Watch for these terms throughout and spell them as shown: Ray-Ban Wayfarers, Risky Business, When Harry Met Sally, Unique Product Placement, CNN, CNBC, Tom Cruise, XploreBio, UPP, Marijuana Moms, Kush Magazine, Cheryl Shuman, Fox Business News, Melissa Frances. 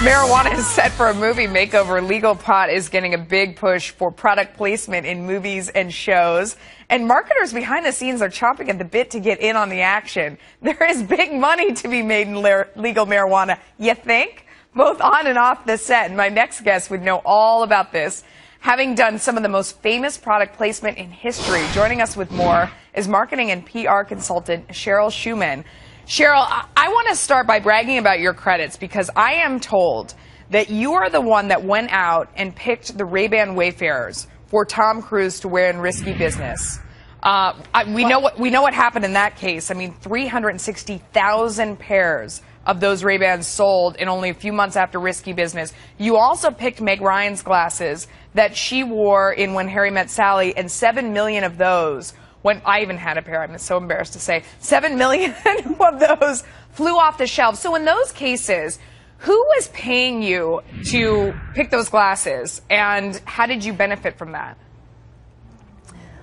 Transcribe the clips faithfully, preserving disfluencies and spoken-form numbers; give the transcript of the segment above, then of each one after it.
Marijuana is set for a movie makeover. Legal pot is getting a big push for product placement in movies and shows. And marketers behind the scenes are chomping at the bit to get in on the action. There is big money to be made in legal marijuana, you think? Both on and off the set. And my next guest would know all about this, having done some of the most famous product placement in history. Joining us with more is marketing and P R consultant Cheryl Shuman. Cheryl, I want to start by bragging about your credits, because I am told that you are the one that went out and picked the Ray-Ban Wayfarers for Tom Cruise to wear in Risky Business. Uh, I, we, know what, we know what happened in that case. I mean, three hundred sixty thousand pairs of those Ray-Bans sold in only a few months after Risky Business. You also picked Meg Ryan's glasses that she wore in When Harry Met Sally, and seven million of those. When I even had a pair, I'm so embarrassed to say, seven million of those flew off the shelves. So in those cases, who was paying you to pick those glasses, and how did you benefit from that?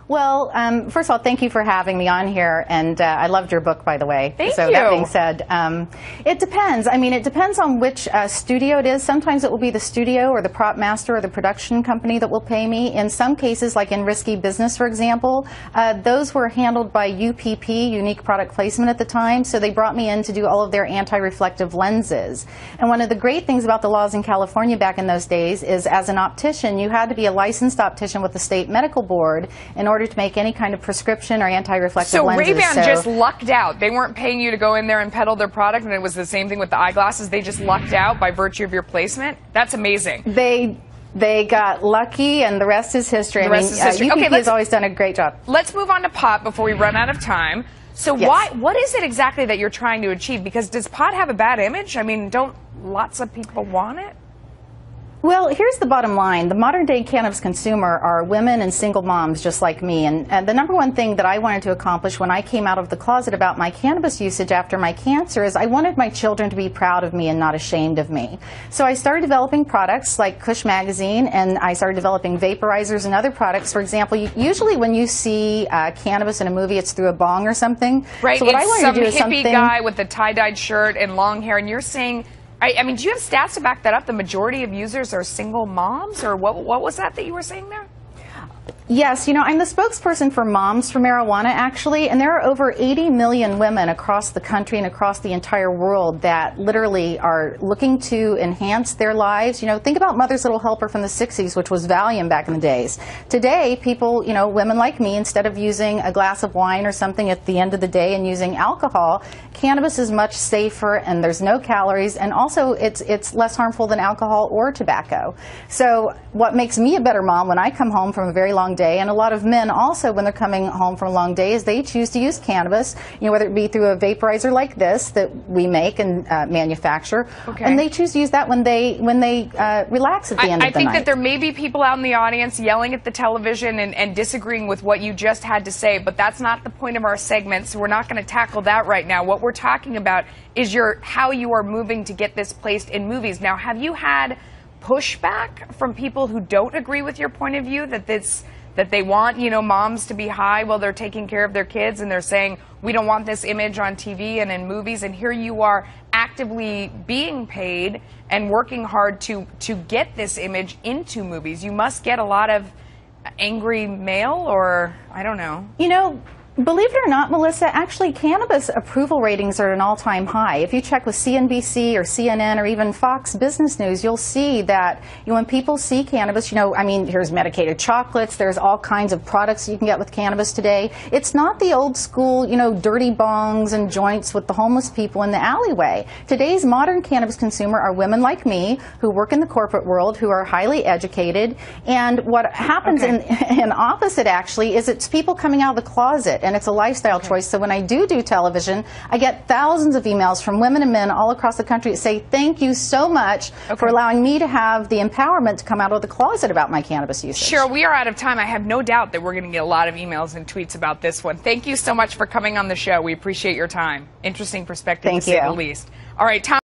Well, um, first of all, thank you for having me on here, and uh, I loved your book, by the way. Thank you. So that being said, um, it depends. I mean, it depends on which uh, studio it is. Sometimes it will be the studio or the prop master or the production company that will pay me. In some cases, like in Risky Business, for example, uh, those were handled by U P P, Unique Product Placement, at the time, so they brought me in to do all of their anti-reflective lenses. And one of the great things about the laws in California back in those days is, as an optician, you had to be a licensed optician with the state medical board in order to make any kind of prescription or anti-reflective lenses. So Ray-Ban just lucked out. They weren't paying you to go in there and peddle their product, and it was the same thing with the eyeglasses. They just lucked out by virtue of your placement. That's amazing. They they got lucky, and the rest is history. The rest I mean, is history. Uh, U P P okay, has always done a great job. Let's move on to pot before we run out of time. So yes. why? What is it exactly that you're trying to achieve? Because does pot have a bad image? I mean, don't lots of people want it? Well, here's the bottom line. The modern-day cannabis consumer are women and single moms just like me. And, and the number one thing that I wanted to accomplish when I came out of the closet about my cannabis usage after my cancer is I wanted my children to be proud of me and not ashamed of me. So I started developing products like Kush Magazine, and I started developing vaporizers and other products. For example, you, usually when you see uh, cannabis in a movie, it's through a bong or something. Right, so what it's I wanted some to do is hippie something... guy with a tie-dyed shirt and long hair, and you're saying... I, I mean, do you have stats to back that up? The majority of users are single moms, or what, what was that that you were saying there? Yes, you know, I'm the spokesperson for Moms for Marijuana, actually, and there are over eighty million women across the country and across the entire world that literally are looking to enhance their lives. You know, think about Mother's Little Helper from the sixties, which was Valium back in the days. Today, people, you know, women like me, instead of using a glass of wine or something at the end of the day and using alcohol, cannabis is much safer, and there's no calories, and also it's, it's less harmful than alcohol or tobacco. So what makes me a better mom when I come home from a very long day, and a lot of men also, when they're coming home from long days, they choose to use cannabis, you know, whether it be through a vaporizer like this that we make and uh, manufacture, okay. and they choose to use that when they when they uh, relax at the I, end of I the night. I think that there may be people out in the audience yelling at the television and, and disagreeing with what you just had to say, but that's not the point of our segment, so we're not going to tackle that right now. What we're talking about is your how you are moving to get this placed in movies. Now, have you had pushback from people who don't agree with your point of view, that this that they want, you know, moms to be high while they're taking care of their kids, and they're saying, we don't want this image on T V and in movies, and here you are actively being paid and working hard to, to get this image into movies? You must get a lot of angry mail, or I don't know. You know, believe it or not, Melissa, actually cannabis approval ratings are at an all-time high. If you check with C N B C or C N N or even Fox Business News, you'll see that you know, when people see cannabis, you know, I mean, here's medicated chocolates, there's all kinds of products you can get with cannabis today. It's not the old school, you know, dirty bongs and joints with the homeless people in the alleyway. Today's modern cannabis consumer are women like me who work in the corporate world, who are highly educated, and what happens okay. in, in opposite, actually, is it's people coming out of the closet. And it's a lifestyle okay. choice. So when I do do television, I get thousands of emails from women and men all across the country that say, thank you so much okay. for allowing me to have the empowerment to come out of the closet about my cannabis usage. Cheryl, we are out of time. I have no doubt that we're going to get a lot of emails and tweets about this one. Thank you so much for coming on the show. We appreciate your time. Interesting perspective, thank to you. Say the least. All right, Tom.